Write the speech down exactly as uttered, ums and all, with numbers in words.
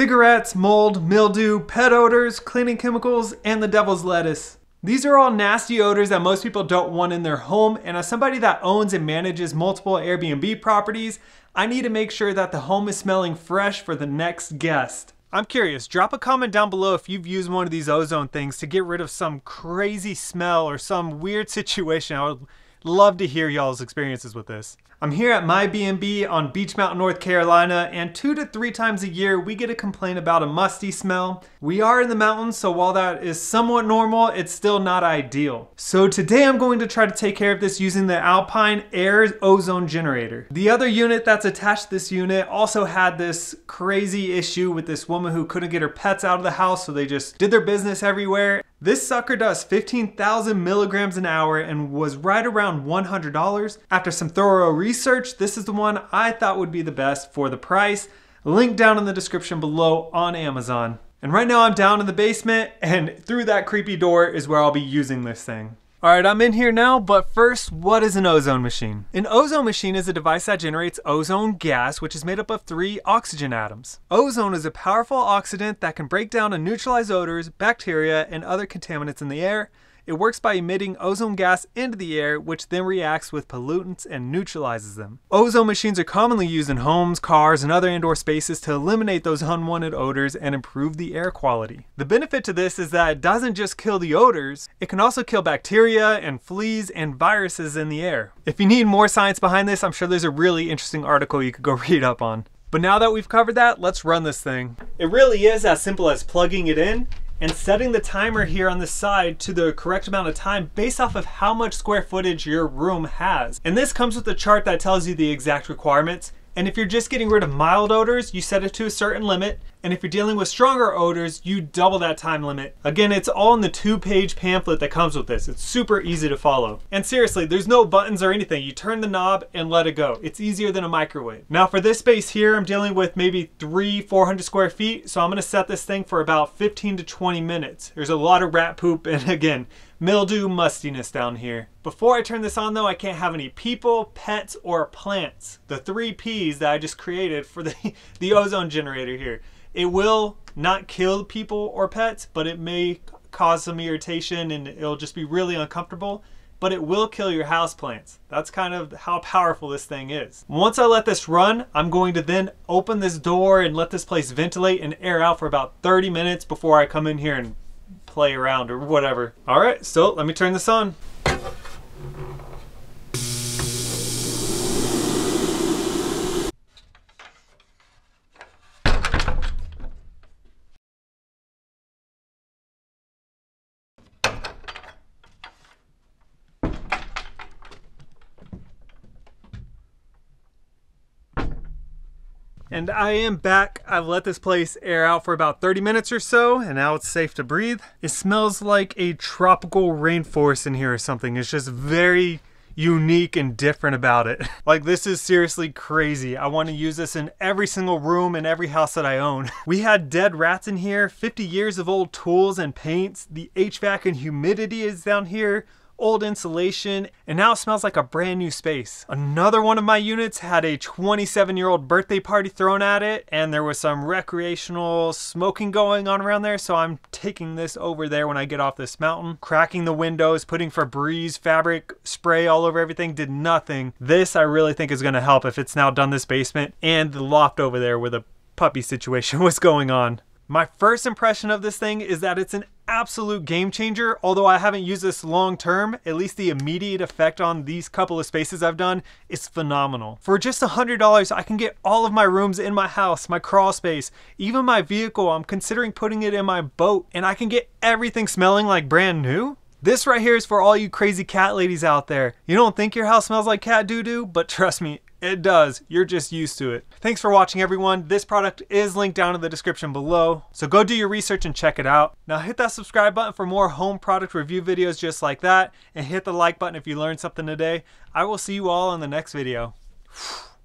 cigarettes, mold, mildew, pet odors, cleaning chemicals, and the devil's lettuce. These are all nasty odors that most people don't want in their home, and as somebody that owns and manages multiple Airbnb properties, I need to make sure that the home is smelling fresh for the next guest. I'm curious, drop a comment down below if you've used one of these ozone things to get rid of some crazy smell or some weird situation. I would love to hear y'all's experiences with this. I'm here at my B and B on Beach Mountain, North Carolina, and two to three times a year we get a complaint about a musty smell. We are in the mountains, so while that is somewhat normal, it's still not ideal. So today I'm going to try to take care of this using the Alpine Air Ozone Generator. The other unit that's attached to this unit also had this crazy issue with this woman who couldn't get her pets out of the house, so they just did their business everywhere. This sucker does fifteen thousand milligrams an hour and was right around one hundred dollars. After some thorough research, this is the one I thought would be the best for the price. Link down in the description below on Amazon. And right now I'm down in the basement, and through that creepy door is where I'll be using this thing. All right, I'm in here now, but first, what is an ozone machine? An ozone machine is a device that generates ozone gas, which is made up of three oxygen atoms. Ozone is a powerful oxidant that can break down and neutralize odors, bacteria, and other contaminants in the air. It works by emitting ozone gas into the air, which then reacts with pollutants and neutralizes them. Ozone machines are commonly used in homes, cars, and other indoor spaces to eliminate those unwanted odors and improve the air quality. The benefit to this is that it doesn't just kill the odors, it can also kill bacteria and fleas and viruses in the air. If you need more science behind this, I'm sure there's a really interesting article you could go read up on. But now that we've covered that, let's run this thing. It really is as simple as plugging it in and setting the timer here on the side to the correct amount of time based off of how much square footage your room has. And this comes with a chart that tells you the exact requirements. And if you're just getting rid of mild odors, you set it to a certain limit. And if you're dealing with stronger odors, you double that time limit. Again, it's all in the two-page pamphlet that comes with this. It's super easy to follow. And seriously, there's no buttons or anything. You turn the knob and let it go. It's easier than a microwave. Now for this space here, I'm dealing with maybe three, four hundred square feet. So I'm gonna set this thing for about fifteen to twenty minutes. There's a lot of rat poop and again, mildew mustiness down here. Before I turn this on though, I can't have any people, pets, or plants. The three P's that I just created for the, the ozone generator here. It will not kill people or pets, but it may cause some irritation and it'll just be really uncomfortable, but it will kill your houseplants. That's kind of how powerful this thing is. Once I let this run, I'm going to then open this door and let this place ventilate and air out for about thirty minutes before I come in here and play around or whatever. All right, so let me turn this on. And I am back. I've let this place air out for about thirty minutes or so, and now it's safe to breathe. It smells like a tropical rainforest in here or something. It's just very unique and different about it. Like, this is seriously crazy. I want to use this in every single room and every house that I own. We had dead rats in here, fifty years of old tools and paints. The H V A C and humidity is down here. Old insulation, and now it smells like a brand new space. Another one of my units had a twenty-seven year old birthday party thrown at it, and there was some recreational smoking going on around there, so I'm taking this over there when I get off this mountain. Cracking the windows, putting Febreze fabric spray all over everything did nothing. This I really think is gonna help if it's now done this basement and the loft over there where the puppy situation was going on. My first impression of this thing is that it's an absolute game changer. Although I haven't used this long term, at least the immediate effect on these couple of spaces I've done is phenomenal. For just one hundred dollars, I can get all of my rooms in my house, my crawl space, even my vehicle. I'm considering putting it in my boat, and I can get everything smelling like brand new. This right here is for all you crazy cat ladies out there. You don't think your house smells like cat doo-doo, but trust me, it does. You're just used to it. Thanks for watching, everyone. This product is linked down in the description below, so go do your research and check it out. Now hit that subscribe button for more home product review videos just like that, and hit the like button if you learned something today. I will see you all in the next video.